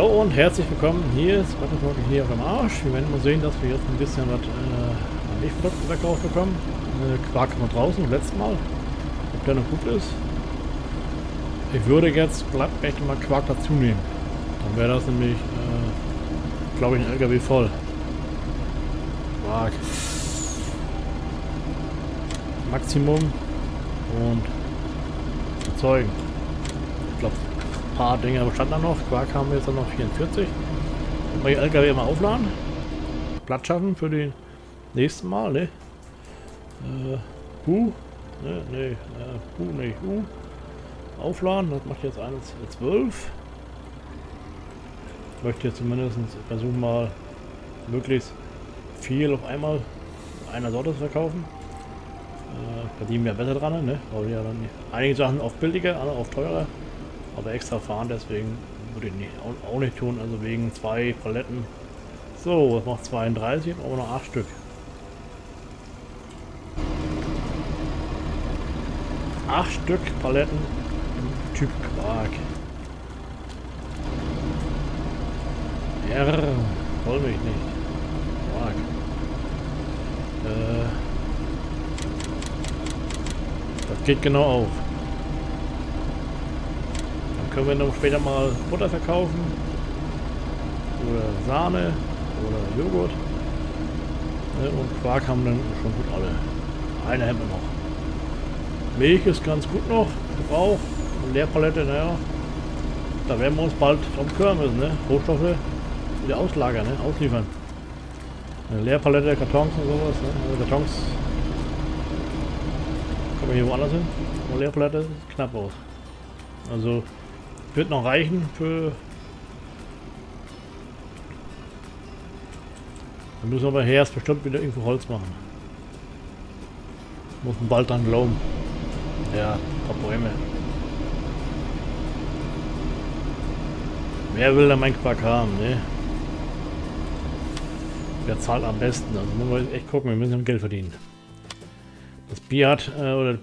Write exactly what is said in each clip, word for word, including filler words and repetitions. Hallo und herzlich willkommen, hier ist Walter hier auf dem Arsch. Wir werden mal sehen, dass wir jetzt ein bisschen was äh, Milchprodukte verkauft bekommen. Äh, Quark mal draußen, letztes Mal. Ob der noch gut ist. Ich würde jetzt glatt echt mal Quark dazu nehmen. Dann wäre das nämlich, äh, glaube ich, ein L K W voll. Quark. Maximum und erzeugen. Ich glaube, ein paar Dinge bestanden dann noch. Quark haben wir jetzt dann noch vierundvierzig. Und bei L K W mal aufladen. Platz schaffen für den nächsten Mal, ne? Äh, Hu. Ne, ne, äh, Hu, ne, Hu. Aufladen, das macht jetzt eins zwölf. Ich möchte jetzt zumindest versuchen, mal möglichst viel auf einmal einer Sorte zu verkaufen. Verdienen wir besser dran, ne? Weil wir ja dann einige Sachen auf billiger, andere auf teurer, aber extra fahren, deswegen würde ich nicht, auch, auch nicht tun, also wegen zwei Paletten. So, das macht zweiunddreißig und auch noch acht Stück. acht Stück Paletten im Typ Quark. R, wollen mich nicht. Quark. Äh, Das geht genau auf. Dann können wir noch später mal Butter verkaufen. Oder Sahne. Oder Joghurt. Und Quark haben dann schon gut alle. Eine hätten wir noch. Milch ist ganz gut noch. Gebrauch. Leerpalette, naja. Da werden wir uns bald drum kümmern müssen. Ne? Rohstoffe wieder auslagern, ne? Ausliefern. Eine Leerpalette, Kartons und sowas. Ne? Also Kartons. Kommen wir hier woanders hin? Und Leerplatte sieht knapp aus. Also wird noch reichen für. Dann müssen wir aber erst bestimmt wieder irgendwo Holz machen. Muss man bald dran glauben. Ja, ein paar Bäume. Wer will da mein Quark haben, ne? Wer zahlt am besten? Also müssen wir jetzt echt gucken, wir müssen Geld verdienen. Das Bier hat, äh, oder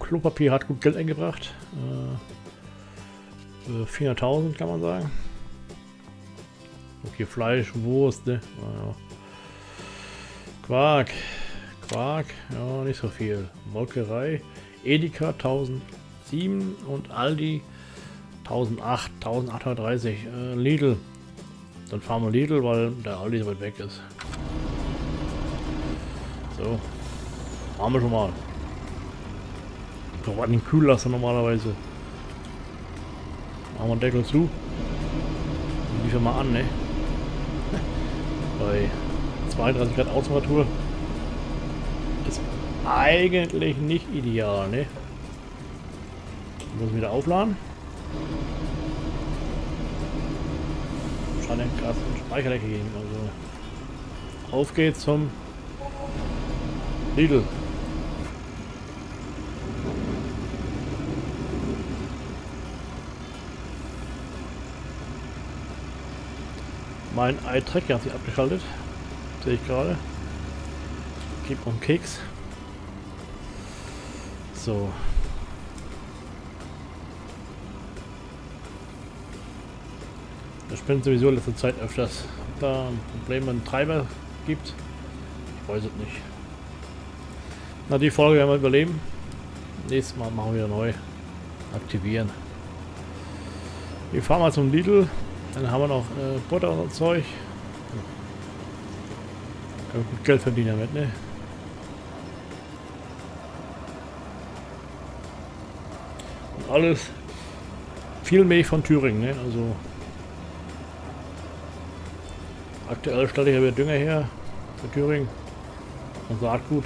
Klopapier hat gut Geld eingebracht. Äh, vierhunderttausend kann man sagen. Okay, Fleisch, Wurst, ne? Ja. Quark, Quark, ja, nicht so viel. Molkerei, Edeka tausendsieben und Aldi tausendacht, eintausendachthundertdreißig. Äh, Lidl, dann fahren wir Lidl, weil der Aldi so weit weg ist. So. Haben wir schon mal. Ich brauche einen Kühllaster normalerweise. Machen wir den Deckel zu. Und liefern mal an, ne? Bei zweiunddreißig Grad Außentemperatur ist eigentlich nicht ideal, ne? Muss wieder aufladen. Scheint ein Gas- und Speicherleck gegeben. Also auf geht's zum Lidl. Mein iTracker hat sich abgeschaltet, sehe ich gerade. Gibt noch einen Keks. So. Das spinnt sowieso in letzter Zeit öfters. Ob da ein Problem mit dem Treiber gibt, ich weiß es nicht. Na, die Folge werden wir überleben. Nächstes Mal machen wir neu. Aktivieren. Wir fahren mal zum Lidl. Dann haben wir noch äh, Butter und so Zeug. Hm. Können wir gut Geld verdienen damit, ne? Und alles viel Milch von Thüringen, ne? Also aktuell stelle ich ja wieder Dünger her für Thüringen und Saatgut.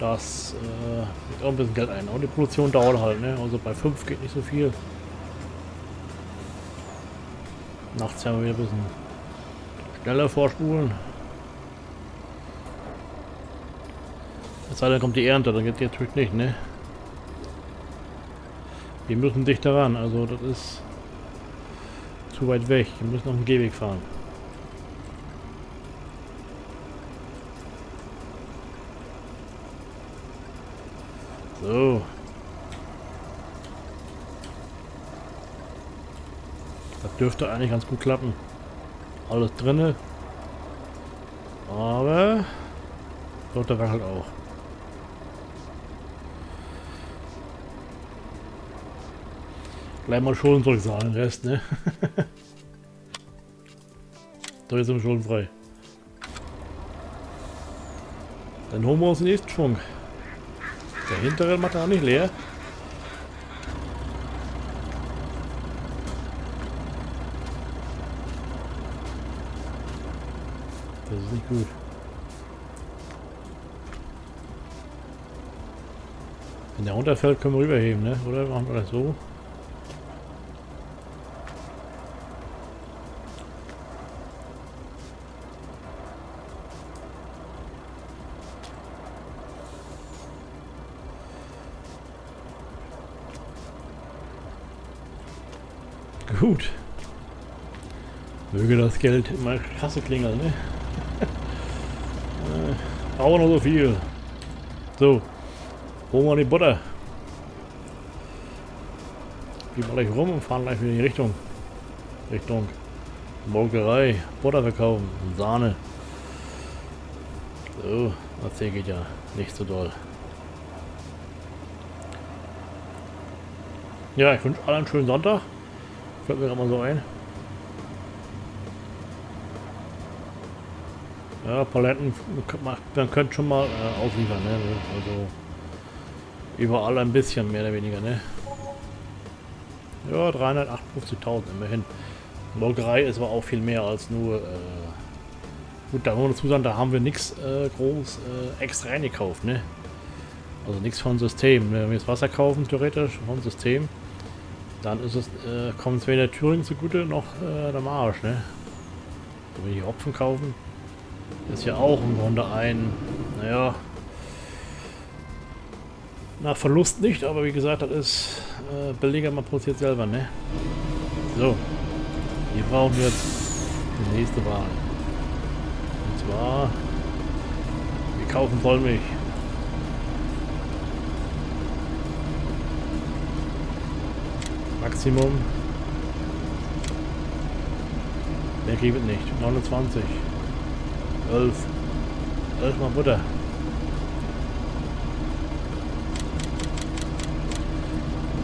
Das äh, geht auch ein bisschen Geld ein. Und die Produktion dauert halt, ne? Also bei fünf geht nicht so viel. Nachts haben wir wieder ein bisschen schneller vorspulen. Es sei denn, kommt die Ernte, dann geht die natürlich nicht, ne? Wir müssen dicht daran, also das ist zu weit weg. Wir müssen auf den Gehweg fahren. So. Das dürfte eigentlich ganz gut klappen. Alles drinne. Aber dort der Rang halt auch. Gleich mal schon soll ich sagen, den Rest, ne? So, jetzt sind wir schon frei. Dann holen wir uns den nächsten Schwung. Der hintere macht er auch nicht leer. Das ist nicht gut. Wenn der runterfällt, können wir rüberheben, ne? Oder machen wir das so? Gut. Möge das Geld in meine Kasse klingeln, ne? äh, auch noch so viel. So, holen wir die Butter. Gehen wir gleich rum und fahren gleich wieder in die Richtung. Richtung Molkerei, Butter verkaufen, Sahne. So, das hier geht ja nicht so doll. Ja, ich wünsche allen einen schönen Sonntag. Fällt mir gerade mal so ein. Ja, Paletten, man könnte schon mal äh, ausliefern, ne? Also überall ein bisschen, mehr oder weniger, ne? Ja, dreihundertachtundfünfzigtausend immerhin. Molkerei ist aber auch viel mehr als nur... Äh, gut, da muss man dazu sagen, da haben wir nichts äh, groß äh, extra eingekauft, ne? Also nichts von System, ne? Wenn wir jetzt Wasser kaufen, theoretisch, vom System. Dann ist es, äh, kommt es weder Thüringen zugute noch äh, der Marsch, ne? Wo wir die Hopfen kaufen, ist ja auch im Grunde ein, naja, nach Verlust nicht, aber wie gesagt, das ist äh, billiger, man produziert selber, ne? So, hier brauchen wir jetzt die nächste Wahl. Und zwar, wir kaufen Vollmilch. Maximum. Der gibt nicht. neunundzwanzig. elf. elf mal Butter.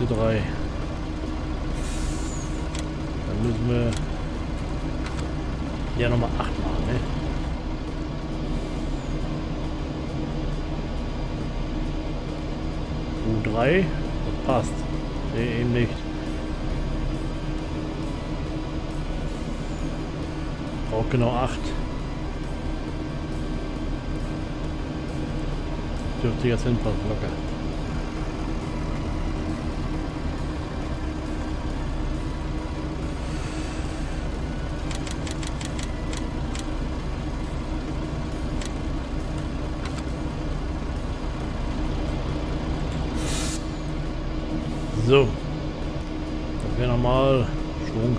Die drei. Dann müssen wir ja nochmal acht machen, ne? U drei. Das passt. Nee, eben nicht. Auch genau acht. Dürfte jetzt hinpassen, locker. So. Das wäre nochmal Schwung.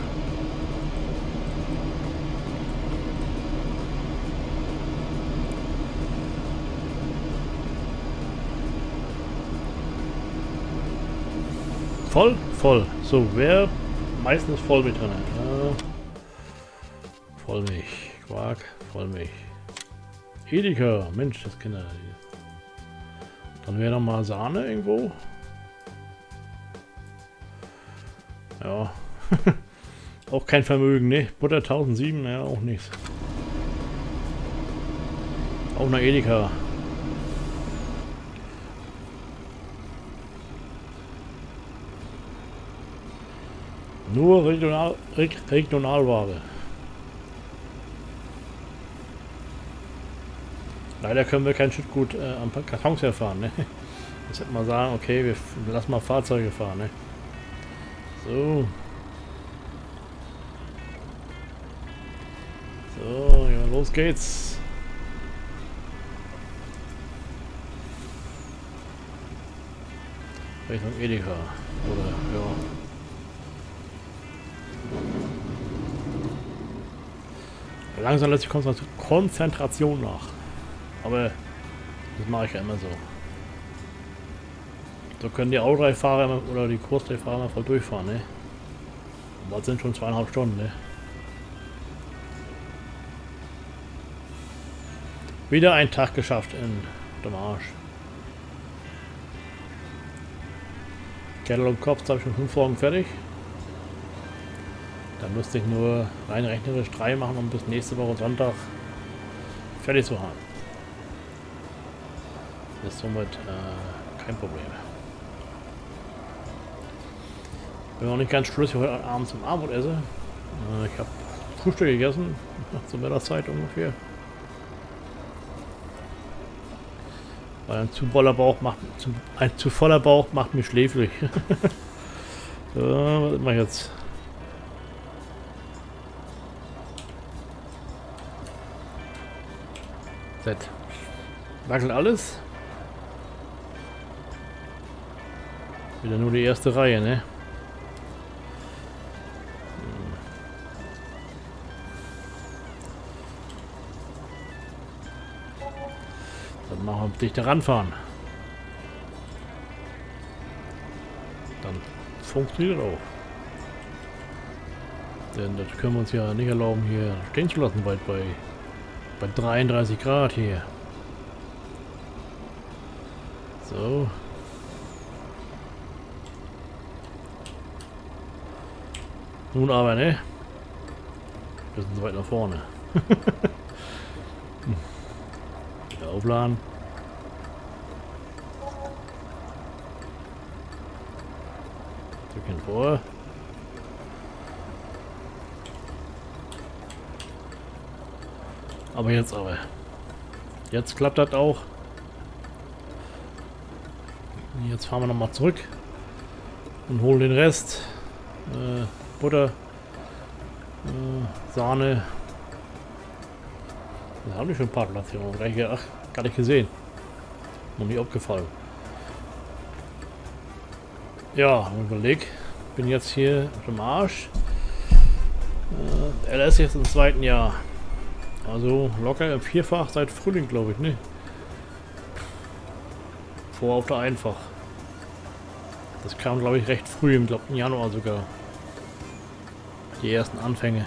Voll? Voll. So, wer meistens voll mit drin? Ja. Vollmilch. Quark, Vollmilch. Edeka. Mensch, das Kinder. Dann wäre noch mal Sahne irgendwo. Ja. Auch kein Vermögen, ne? Butter eintausendsiebenhundert, naja, auch nichts. Auch eine Edeka. Nur Regional, Regionalware. Leider können wir kein Schüttgut äh, am Kartons herfahren, ne? Jetzt hätte man sagen, okay, wir lassen mal Fahrzeuge fahren, ne? So. So, ja, los geht's. Richtung Edeka. Oder, ja. Langsam lässt die Konzentration nach. Aber das mache ich ja immer so. So können die Autoreifahrer oder die Kursreifahrer voll durchfahren, ne? Das sind schon zweieinhalb Stunden, ne? Wieder einen Tag geschafft in dem Arsch. Kettel und Kopf habe ich schon fünf Wochen fertig. Da müsste ich nur rein rechnerisch drei machen, um bis nächste Woche Sonntag fertig zu haben. Das ist somit äh, kein Problem. Ich bin noch nicht ganz schlüssig, heute Abend zum Abend esse. Äh, ich habe Frühstück gegessen, zur Mittagszeit ungefähr. Weil ein zu voller Bauch macht, ein zu voller Bauch macht mich schläfrig. So, was ist man jetzt? Z. Wackelt alles. Wieder nur die erste Reihe, ne? Dann machen wir dichter ranfahren. Dann funktioniert auch. Denn das können wir uns ja nicht erlauben, hier stehen zu lassen, bald bei, bei dreiunddreißig Grad hier. So. Nun aber, ne? Wir sind so weit nach vorne. Wieder aufladen. Drücken vor. Aber jetzt aber. Jetzt klappt das auch. Jetzt fahren wir nochmal zurück und holen den Rest. Äh, Butter, äh, Sahne. Da haben wir schon ein paar Platz hier. Ach, gar nicht gesehen. Noch nie aufgefallen. Ja, überleg. Bin jetzt hier auf dem Arsch. Äh, L S jetzt im zweiten Jahr. Also locker im Vierfach seit Frühling, glaube ich, ne? Vor auf der Einfach. Das kam, glaube ich, recht früh, im glaub, Januar sogar. Die ersten Anfänge.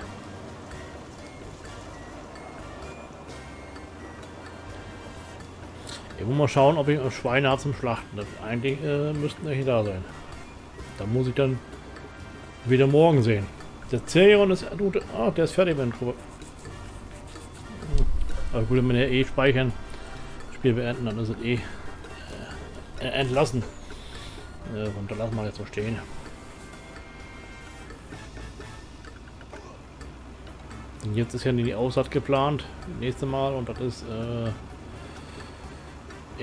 Ich muss mal schauen, ob ich Schweine habe zum Schlachten. Das eigentlich äh, müssten welche da sein. Da muss ich dann wieder morgen sehen. Der Zerion ist, ah, der ist fertig mit dem Truppe. Aber gut, wenn wir eh speichern, das Spiel beenden, dann ist es eh äh, entlassen. Äh, und da lassen wir jetzt so stehen. Und jetzt ist ja die Aussaat geplant, das nächste Mal, und das ist äh,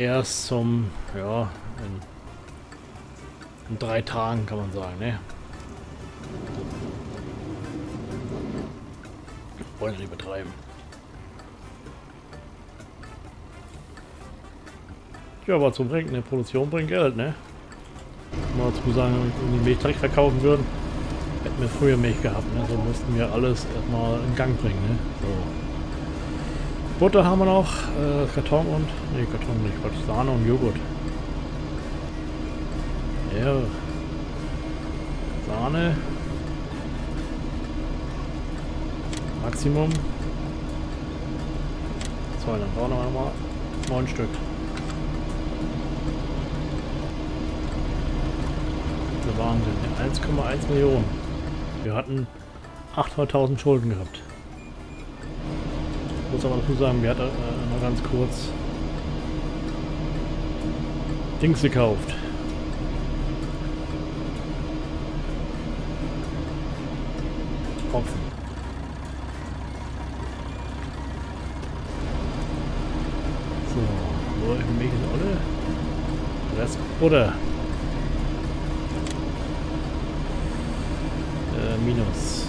erst zum, ja, in, in drei Tagen kann man sagen, ne? Wollen wir nicht betreiben. Ja, was so bringt, eine Produktion bringt Geld, ne? Mal zu sagen, wenn wir die Milch direkt verkaufen würden, hätten wir früher Milch gehabt, ne? So müssten wir alles erstmal in Gang bringen, ne? So. Butter haben wir noch, äh, Karton und, ne, Karton nicht, was, Sahne und Joghurt. Ja. Sahne. Maximum. So, dann brauchen wir nochmal neun Stück. Wahnsinn, eins Komma eins Millionen. Wir hatten achthunderttausend Schulden gehabt. Ich muss aber dazu sagen, wir hatten äh, noch ganz kurz Dings gekauft. Hopfen. So, Milch ist alle. Das ist Butter. Minus.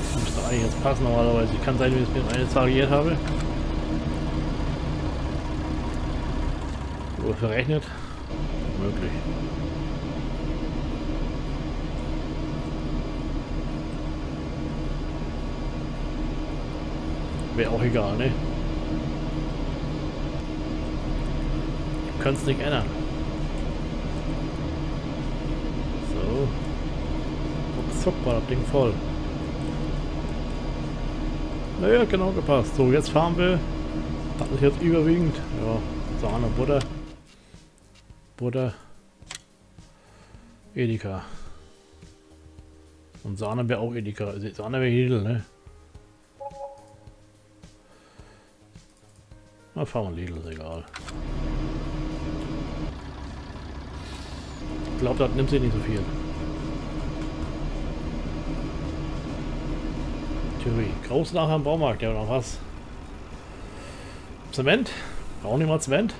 Das müsste eigentlich jetzt passen normalerweise. Ich kann sein, wie ich es mit eines variiert habe. Wurde verrechnet. Möglich. Wäre auch egal, ne? Könnt's nicht ändern. Guck mal, das Ding voll. Naja, genau gepasst. So, jetzt fahren wir. Das ist jetzt überwiegend. Ja, Sahne, Butter. Butter. Edeka. Und Sahne wäre auch Edeka. Sahne wäre Edel, ne? Na, fahren Lidl, ist egal. Ich glaube, das nimmt sich nicht so viel. Theorie. Groß nachher im Baumarkt, ja, noch was? Zement? Brauchen wir mal Zement?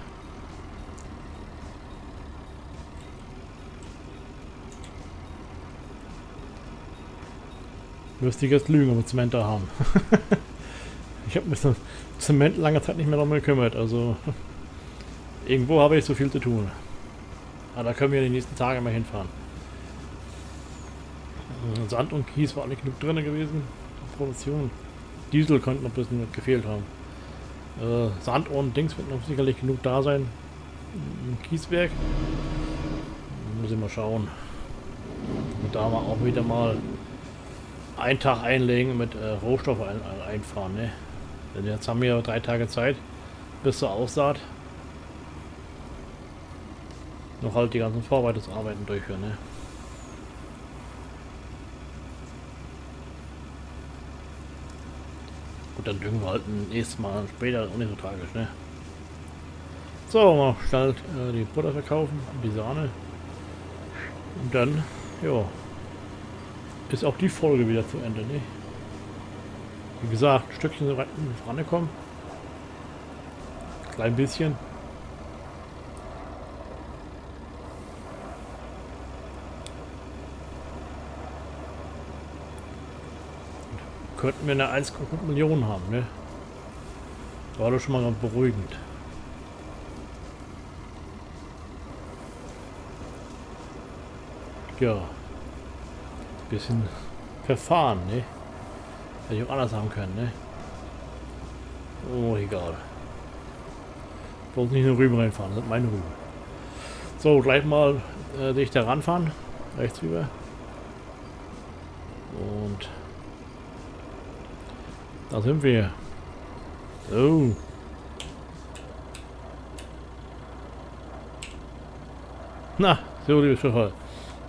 Müsste ich jetzt lügen, um Zement da haben. Ich habe mich um Zement lange Zeit nicht mehr darum gekümmert, also irgendwo habe ich so viel zu tun. Aber da können wir die nächsten Tage mal hinfahren. Also Sand und Kies war auch nicht genug drin gewesen. Produktion. Diesel könnte noch ein bisschen mit gefehlt haben. Äh, Sand und Dings wird noch sicherlich genug da sein. Im Kieswerk. Muss ich mal schauen. Und da mal auch wieder mal einen Tag einlegen und mit äh, Rohstoff ein, ein, einfahren. Ne? Denn jetzt haben wir drei Tage Zeit bis zur Aussaat. Noch halt die ganzen Vorbereitungsarbeiten durchführen. Ne? Gut, dann düngen wir halt nächstes Mal später, auch nicht so tragisch, ne? So, mal schnell äh, die Butter verkaufen, die Sahne. Und dann, ja, ist auch die Folge wieder zu Ende, ne? Wie gesagt, ein Stückchen so weit vorangekommen. Klein bisschen. Könnten wir eine eins Komma fünf Millionen haben, ne? War doch schon mal ganz beruhigend. Ja. Bisschen verfahren, ne? Hätte ich auch anders haben können, ne? Oh, egal. Bloß nicht in den Rüben reinfahren, das sind meine Rüben. So, gleich mal äh, dich da ranfahren. Rechts rüber. Und da sind wir. So. Na, so liebe Schiffer.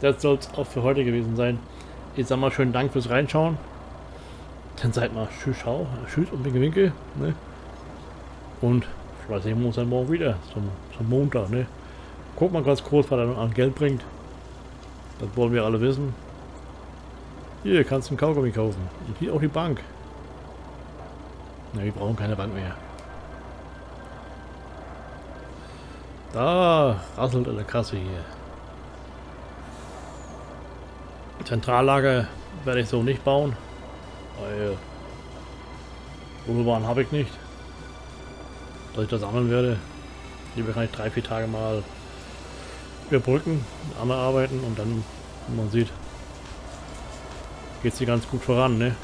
Das soll es auch für heute gewesen sein. Ich sag mal schönen Dank fürs Reinschauen. Dann seid mal tschüss, schau, tschüss und winke winke. Ne? Und vielleicht sehen wir uns dann morgen wieder zum, zum Montag. Ne? Guck mal ganz kurz, was er noch an Geld bringt. Das wollen wir alle wissen. Hier kannst du einen Kaugummi kaufen. Und hier auch die Bank. Ne, wir brauchen keine Bank mehr. Da rasselt an der Kasse hier. Zentrallager werde ich so nicht bauen, weil Rudelbahn habe ich nicht, dass ich das sammeln werde. Die wahrscheinlich drei, vier Tage mal überbrücken, mit anderen arbeiten und dann, wie man sieht, geht es hier ganz gut voran, ne?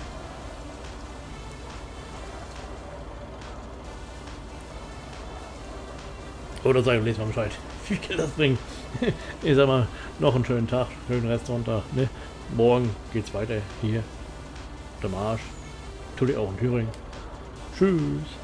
Oder sag ich nächstes Mal Bescheid, wie viel Geld das bringt. Ich sag mal, noch einen schönen Tag, schönen Rest Sonntag. Ne? Morgen geht's weiter hier. Der Marsch. Natürlich auch in Thüringen. Tschüss.